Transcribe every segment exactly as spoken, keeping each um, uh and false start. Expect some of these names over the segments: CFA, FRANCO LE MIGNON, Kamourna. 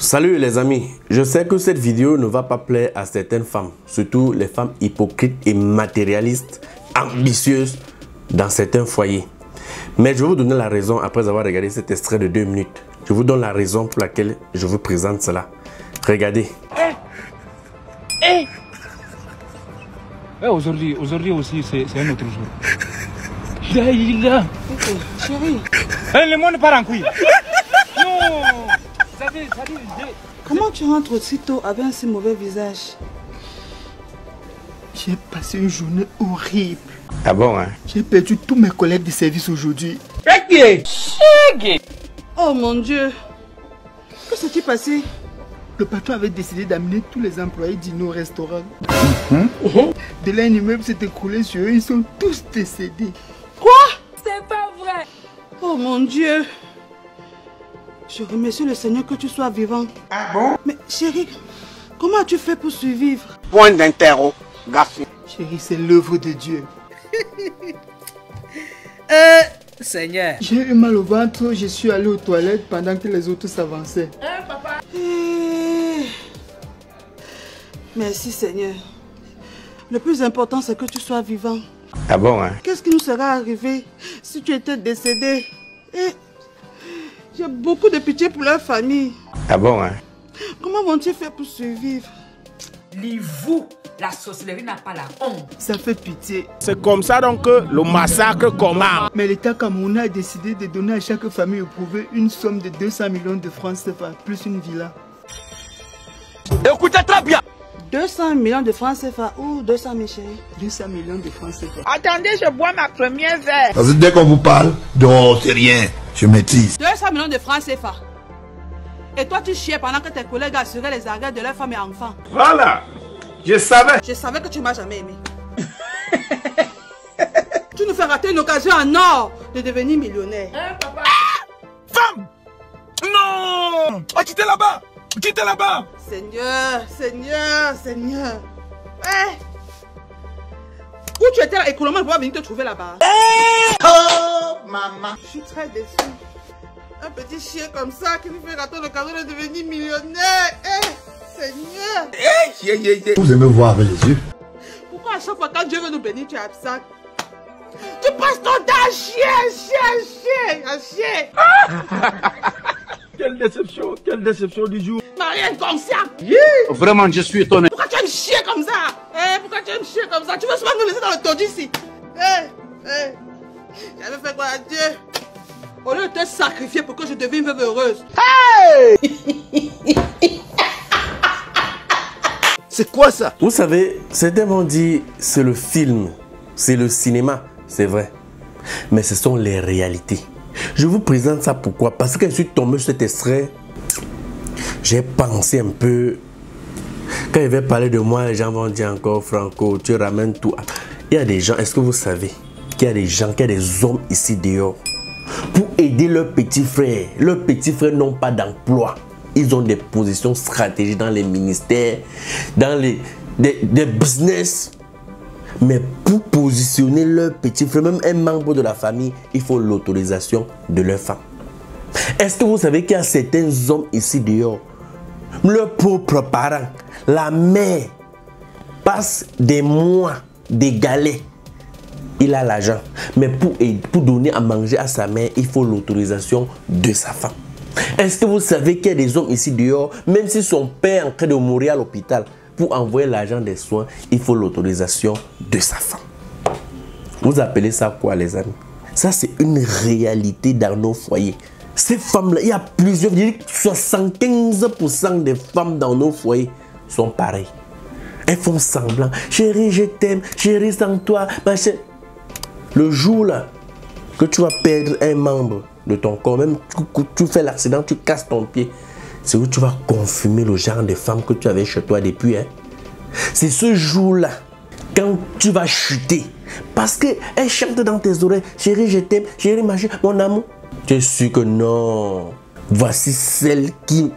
Salut les amis, je sais que cette vidéo ne va pas plaire à certaines femmes, surtout les femmes hypocrites et matérialistes, ambitieuses dans certains foyers. Mais je vais vous donner la raison après avoir regardé cet extrait de deux minutes. Je vous donne la raison pour laquelle je vous présente cela. Regardez. Hey. Hey, aujourd'hui, aujourd'hui aussi, c'est un autre jour. Là, il est là. Okay, chérie. Hey, le monde part en couille. Non. Comment tu rentres aussi tôt avec un si mauvais visage? J'ai passé une journée horrible. Ah bon, hein? J'ai perdu tous mes collègues de service aujourd'hui. Oh mon Dieu! Que s'est-il passé? Le patron avait décidé d'amener tous les employés dîner au restaurant. Mm-hmm. Oh. De là, un immeuble s'est écroulé sur eux. Ils sont tous décédés. Quoi? C'est pas vrai! Oh mon Dieu! Je remercie le Seigneur que tu sois vivant. Ah bon? Mais chérie, comment as-tu fait pour survivre? Point d'interrogation. Chérie, c'est l'œuvre de Dieu. euh, Seigneur. J'ai eu mal au ventre, je suis allée aux toilettes pendant que les autres s'avançaient. Hein, papa? Et... Merci Seigneur. Le plus important, c'est que tu sois vivant. Ah bon, hein? Qu'est-ce qui nous sera arrivé si tu étais décédé? Et... J'ai beaucoup de pitié pour leur famille. Ah bon, hein? Comment vont-ils faire pour survivre? Livou, la sorcellerie n'a pas la honte. Ça fait pitié. C'est comme ça donc que le massacre commence. Mais l'État Kamourna a décidé de donner à chaque famille éprouvée une somme de deux cents millions de francs C F A, plus une villa. Écoutez très bien. deux cents millions de francs C F A ou deux cent mille chéris? deux cents millions de francs C F A. Attendez, je bois ma première verre. Parce que dès qu'on vous parle, non, c'est rien. Je maîtrise. deux cents millions de francs C F A. Et toi, tu chiais pendant que tes collègues assuraient les arrières de leurs femmes et enfants. Voilà. Je savais. Je savais que tu m'as jamais aimé. Tu nous fais rater une occasion en or de devenir millionnaire. Hein, papa? Ah! Femme! Non! Oh, quittez là-bas! Quittez là-bas! Seigneur, Seigneur, Seigneur. Eh! Où tu étais là, économiquement, je vais venir te trouver là-bas. Eh! Oh, maman. Je suis très déçue. Un petit chien comme ça qui nous fait rater l'occasion de devenir millionnaire. Eh, Seigneur. Eh, yeah, yeah, yeah. Vous aimez voir avec les yeux. Pourquoi à chaque fois quand Dieu veut nous bénir, tu es absent? Tu passes ton temps à chier, à chier, à chier, à chier. Quelle déception, quelle déception du jour. Marie inconsciente. Yeah. Vraiment, je suis étonné. Pourquoi tu aimes chier comme ça? Eh, pourquoi tu aimes chier comme ça? Tu veux souvent nous laisser dans le taux d'ici? Eh, eh. J'avais fait quoi à Dieu? Au lieu de te sacrifier pour que je devienne veuve heureuse. Hey! C'est quoi ça? Vous savez, certains m'ont dit, c'est le film, c'est le cinéma, c'est vrai. Mais ce sont les réalités. Je vous présente ça pourquoi? Parce que je suis tombé sur cet extrait, j'ai pensé un peu. Quand il va parler de moi, les gens vont dire encore, Franco, tu ramènes tout. Il y a des gens, est-ce que vous savez qu'il y a des gens, qu'il y a des hommes ici dehors pour aider leurs petits frères? Leurs petits frères n'ont pas d'emploi. Ils ont des positions stratégiques dans les ministères, dans les des, des business. Mais pour positionner leurs petits frères, même un membre de la famille, il faut l'autorisation de leur femme. Est-ce que vous savez qu'il y a certains hommes ici dehors, leurs propres parents, la mère, passe des mois des galets. Il a l'argent, mais pour, pour donner à manger à sa mère, il faut l'autorisation de sa femme. Est-ce que vous savez qu'il y a des hommes ici dehors, même si son père est en train de mourir à l'hôpital, pour envoyer l'argent des soins, il faut l'autorisation de sa femme. Vous appelez ça quoi, les amis? Ça, c'est une réalité dans nos foyers. Ces femmes-là, il y a plusieurs, je dirais que soixante-quinze pour cent des femmes dans nos foyers sont pareilles. Elles font semblant. Chérie, je t'aime. Chérie, sans toi, ma chérie. Le jour là que tu vas perdre un membre de ton corps, même tu, tu fais l'accident, tu casses ton pied, c'est où tu vas confirmer le genre de femme que tu avais chez toi depuis. Hein? C'est ce jour-là, quand tu vas chuter, parce qu'elle chante dans tes oreilles, chérie, je t'aime, chérie, ma chérie, mon amour. Tu es sûr que non. Voici celle qui...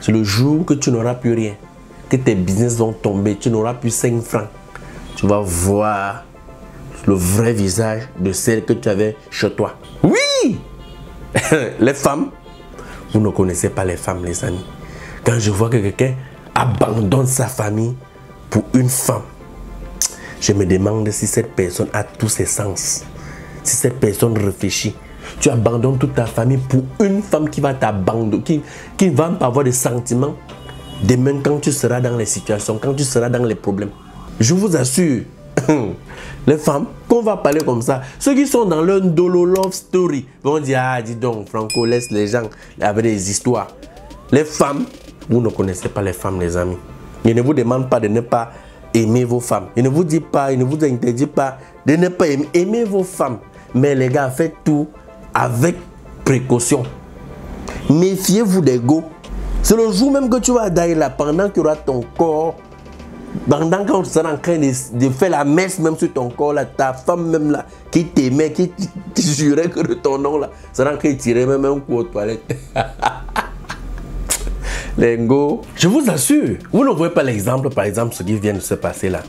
C'est le jour que tu n'auras plus rien, que tes business vont tomber, tu n'auras plus cinq francs. Tu vas voir le vrai visage de celle que tu avais chez toi. Oui. Les femmes, vous ne connaissez pas les femmes, les amis. Quand je vois que quelqu'un abandonne sa famille pour une femme, je me demande si cette personne a tous ses sens, si cette personne réfléchit. Tu abandonnes toute ta famille pour une femme qui va t'abandonner, qui, qui va pas avoir de sentiments demain quand tu seras dans les situations, quand tu seras dans les problèmes. Je vous assure, les femmes, qu'on va parler comme ça, ceux qui sont dans leur dolo love story vont dire, ah dis donc Franco, laisse les gens avec des histoires. Les femmes, vous ne connaissez pas les femmes les amis. Ils ne vous demandent pas de ne pas aimer vos femmes. Ils ne vous disent pas, ils ne vous interdisent pas de ne pas aimer, aimer vos femmes. Mais les gars, faites tout avec précaution. Méfiez-vous des go. C'est le jour même que tu vas d'aller là, pendant qu'il y aura ton corps, pendant qu'on sera en train de, de faire la messe même sur ton corps là, ta femme même là, qui t'aimait, qui te jurait que de ton nom là, sera en train de tirer même un coup aux toilettes. Les go. Je vous assure, vous ne voyez pas l'exemple, par exemple, ce qui vient de se passer là.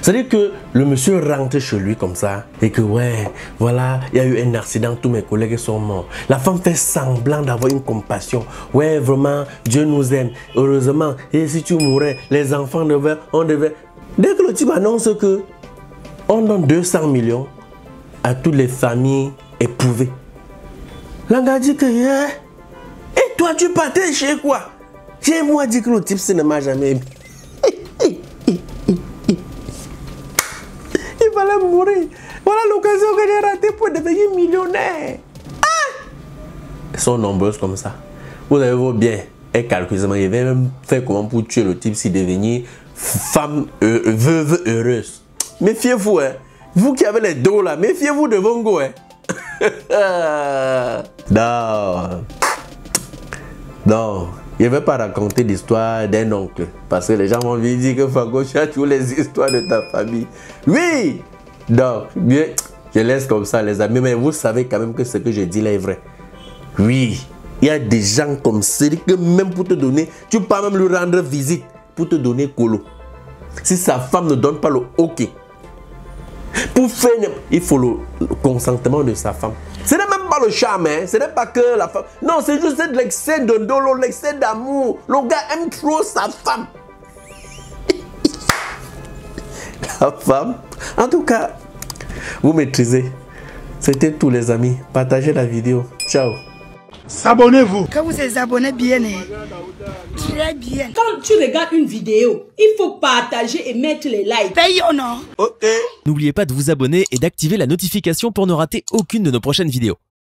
C'est-à-dire que le monsieur rentre chez lui comme ça et que ouais, voilà, il y a eu un accident, tous mes collègues sont morts. La femme fait semblant d'avoir une compassion. Ouais, vraiment, Dieu nous aime. Heureusement, et si tu mourais, les enfants devaient, on devait... Dès que le type annonce que on donne deux cents millions à toutes les familles éprouvées, l'anga dit que yeah. Et toi, tu partais chez quoi? J'ai moi dit que le type, ça ne m'a jamais aimé. Mourir. Voilà l'occasion que j'ai ratée pour devenir millionnaire. Ah! Elles sont nombreuses comme ça. Vous avez vos biens. Et calculement, il va même faire comment pour tuer le type si devenir femme euh, veuve heureuse. Méfiez-vous, hein. Vous qui avez les dos là, méfiez-vous de Vongo, hein. Non. Non. Je ne vais pas raconter l'histoire d'un oncle. Parce que les gens vont lui dire que Franco, tu as toutes les histoires de ta famille. Oui! Donc, je laisse comme ça les amis, mais vous savez quand même que ce que je dis là est vrai. Oui, il y a des gens comme ça que même pour te donner, tu peux même lui rendre visite pour te donner colo. Si sa femme ne donne pas le ok, pour faire, il faut le, le consentement de sa femme. Ce n'est même pas le charme, hein? Ce n'est pas que la femme. Non, c'est juste l'excès de dolo, l'excès d'amour. Le gars aime trop sa femme. La femme. En tout cas, vous maîtrisez. C'était tout les amis. Partagez la vidéo. Ciao. S'abonnez-vous. Quand vous êtes abonnés bien, très bien. Quand tu regardes une vidéo, il faut partager et mettre les likes. Paye ou non? Ok. N'oubliez pas de vous abonner et d'activer la notification pour ne rater aucune de nos prochaines vidéos.